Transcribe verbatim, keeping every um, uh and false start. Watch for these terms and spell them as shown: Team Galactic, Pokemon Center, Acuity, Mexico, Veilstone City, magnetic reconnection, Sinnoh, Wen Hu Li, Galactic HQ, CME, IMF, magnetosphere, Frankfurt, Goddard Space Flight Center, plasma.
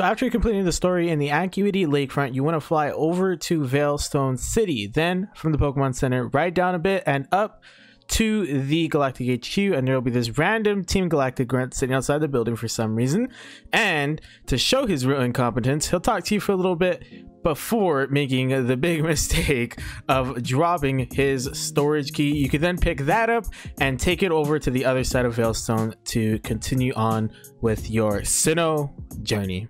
So after completing the story in the Acuity Lakefront, you want to fly over to Veilstone City. Then from the Pokemon Center, ride down a bit and up to the Galactic H Q, and there will be this random Team Galactic grunt sitting outside the building for some reason. And to show his real incompetence, he'll talk to you for a little bit before making the big mistake of dropping his storage key. You could then pick that up and take it over to the other side of Veilstone to continue on with your Sinnoh journey.